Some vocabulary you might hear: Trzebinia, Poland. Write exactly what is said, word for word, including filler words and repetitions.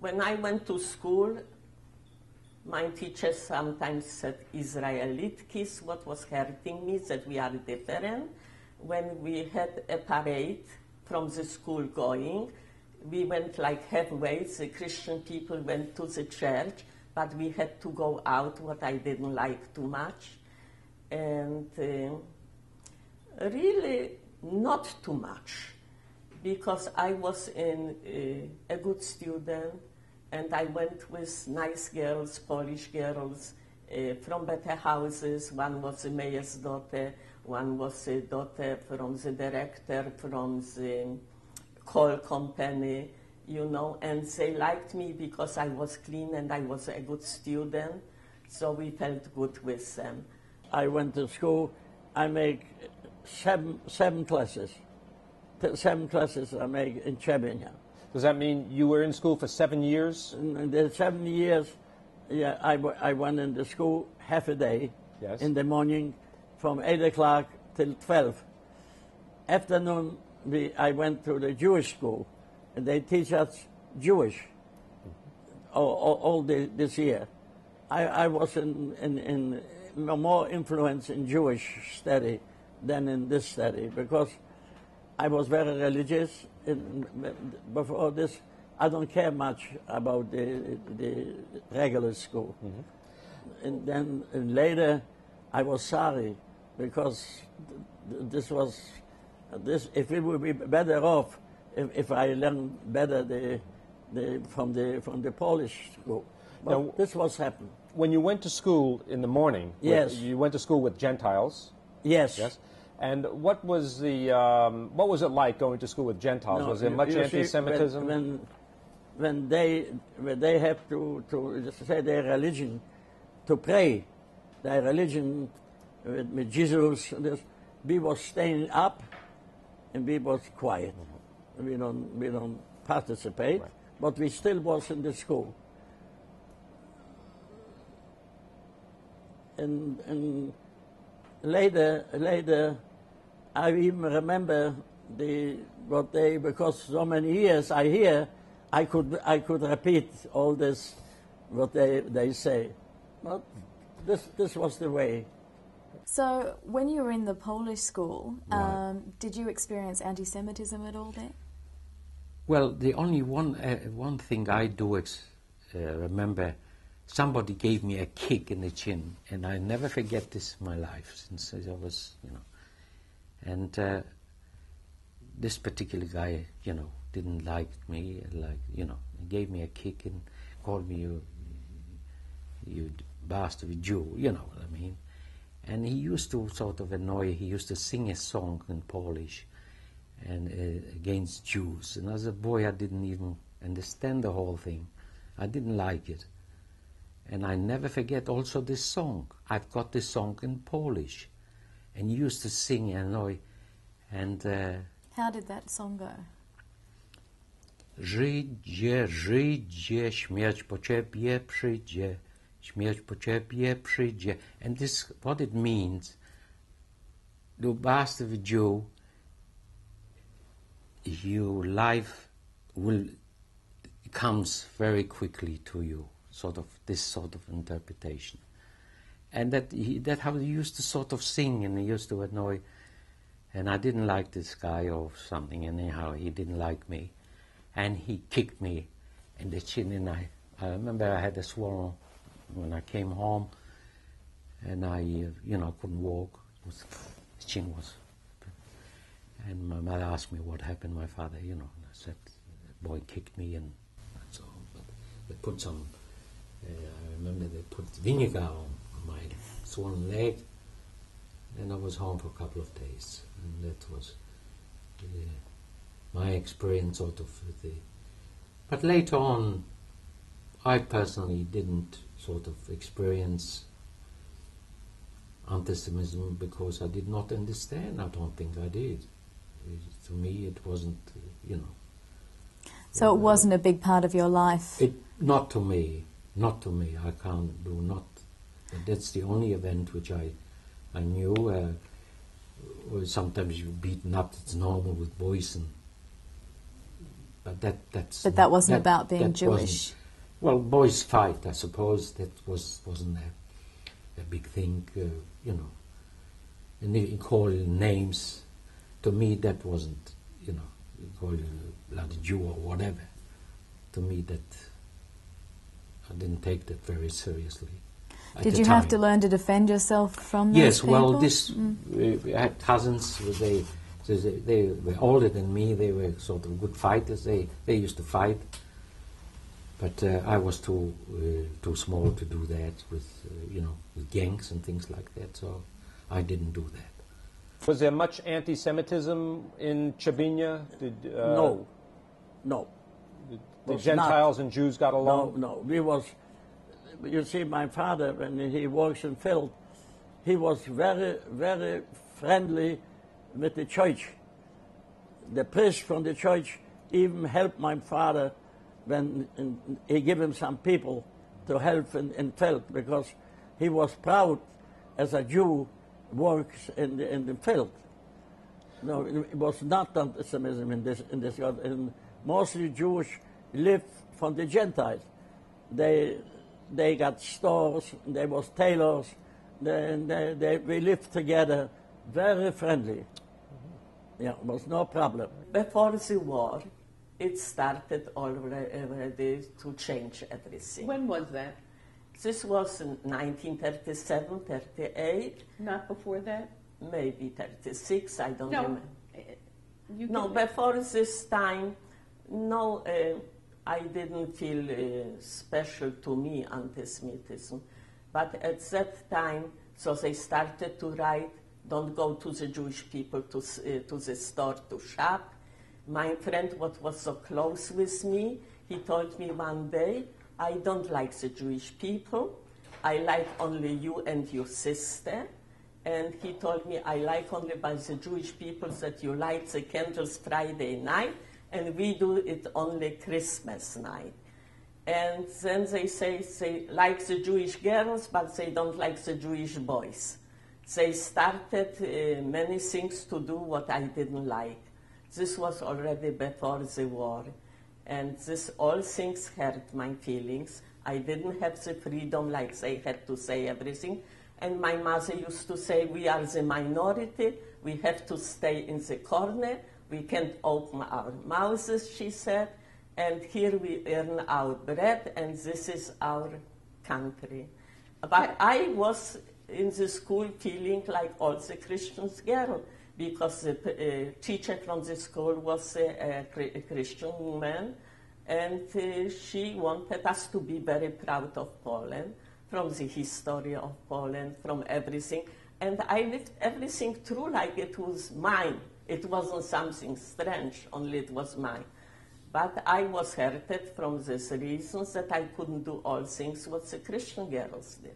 When I went to school, my teachers sometimes said, Israelitkiss, what was hurting me, that we are different. When we had a parade from the school going, we went like halfway, the Christian people went to the church, but we had to go out, what I didn't like too much. And uh, really not too much, because I was in uh, a good student, and I went with nice girls, Polish girls, uh, from better houses. One was the mayor's daughter, one was the daughter from the director, from the coal company, you know, and they liked me because I was clean and I was a good student, so we felt good with them. I went to school, I make seven, seven classes, seven classes I make in Trzebinia. Does that mean you were in school for seven years? In the seven years, yeah, I, w I went into school half a day, yes, in the morning from eight o'clock till twelve. Afternoon, we, I went to the Jewish school, and they teach us Jewish mm-hmm. all, all, all the, this year. I, I was in, in, in more influence in Jewish study than in this study, because I was very religious. In, before this, I don't care much about the, the regular school. Mm-hmm. And then and later, I was sorry, because th this was, this, if it would be better off if, if I learned better the, the, from, the, from the Polish school. But now, this was happened. When you went to school in the morning, yes, with, you went to school with Gentiles. Yes. Yes. And what was the um, what was it like going to school with Gentiles? No, was there much anti-Semitism? When, when they when they have to to say their religion, to pray, their religion with, with Jesus, this, we was staying up, and we was quiet. Mm-hmm. We don't we don't participate, right, but we still was in the school. And and later later. I even remember the, what they, because so many years I hear, I could, I could repeat all this, what they, they say. But this, this was the way. So when you were in the Polish school, right, um, did you experience anti-Semitism at all there? Well, the only one, uh, one thing I do ex uh, remember, somebody gave me a kick in the chin, and I never forget this in my life, since I was, you know. And uh, this particular guy, you know, didn't like me, like, you know, gave me a kick and called me, you, you bastard Jew, you know what I mean. And he used to sort of annoy, he used to sing a song in Polish and uh, against Jews. And as a boy, I didn't even understand the whole thing. I didn't like it. And I never forget also this song. I've got this song in Polish. And used to sing and annoy, and uh, how did that song go? Żydzie, Żydzie, śmierć po ciebie przyjdzie, śmierć po ciebie przyjdzie. And this, what it means, you bastard Jew, your life will, comes very quickly to you, sort of, this sort of interpretation. And that he, that how he used to sort of sing, and he used to annoy, and I didn't like this guy or something. Anyhow, he didn't like me, and he kicked me in the chin. And I, I remember I had a swollen when I came home, and I, you know, couldn't walk. It was, the chin was, and my mother asked me what happened. My father, you know, and I said, the boy kicked me, and that's all. But they put some. Uh, I remember they put vinegar on my swollen leg, and I was home for a couple of days, and that was uh, my experience sort of with the. But later on, I personally didn't sort of experience anti-Semitism, because I did not understand. I don't think I did. It, to me, it wasn't, you know. So it wasn't I, a big part of your life. It not to me, not to me. I can't do not. That's the only event which I, I knew. Uh, sometimes you're beaten up, it's normal with boys and But that that's but that wasn't that, about being that Jewish. Well, boys fight, I suppose. That was wasn't a, a big thing, uh, you know. And they call names. To me, that wasn't, you know, you call you bloody Jew or whatever. To me, that I didn't take that very seriously. Did you time. have to learn to defend yourself from those yes, people? Yes, well, this mm. uh, I had cousins. They, they they were older than me. They were sort of good fighters. They they used to fight, but uh, I was too uh, too small to do that with uh, you know with gangs and things like that. So I didn't do that. Was there much anti-Semitism in Trzebinia? Did, uh, no, no. The Gentiles not, and Jews got along. No, no. We was. You see, my father, when he works in field, he was very, very friendly with the church. The priest from the church even helped my father when he gave him some people to help in, in field, because he was proud as a Jew works in the, in the field. No, it was not anti-Semitism in this, in this country. And mostly Jewish lived from the Gentiles. They... They got stores, they was tailors, they, they, they, we lived together, very friendly. Mm-hmm. Yeah, it was no problem. Before the war, it started already to change everything. When was that? This was in nineteen thirty-seven, thirty-eight. Not before that? Maybe thirty-six, I don't no. remember. You no, before this time, no... Uh, I didn't feel uh, special to me, anti-Semitism. But at that time, so they started to write, don't go to the Jewish people to, uh, to the store to shop. My friend, what was so close with me, he told me one day, I don't like the Jewish people. I like only you and your sister. And he told me, I like only by the Jewish people that you light the candles Friday night, and we do it only Christmas night. And then they say they like the Jewish girls, but they don't like the Jewish boys. They started uh, many things to do what I didn't like. This was already before the war. And this all things hurt my feelings. I didn't have the freedom like they had to say everything. And my mother used to say, we are the minority, we have to stay in the corner, we can't open our mouths, she said, and here we earn our bread, and this is our country. But I was in the school feeling like all the Christian girls, because the uh, teacher from the school was a, a Christian man, and uh, she wanted us to be very proud of Poland, from the history of Poland, from everything. And I lived everything through like it was mine. It wasn't something strange, only it was mine. But I was hurted from this reason that I couldn't do all things what the Christian girls did.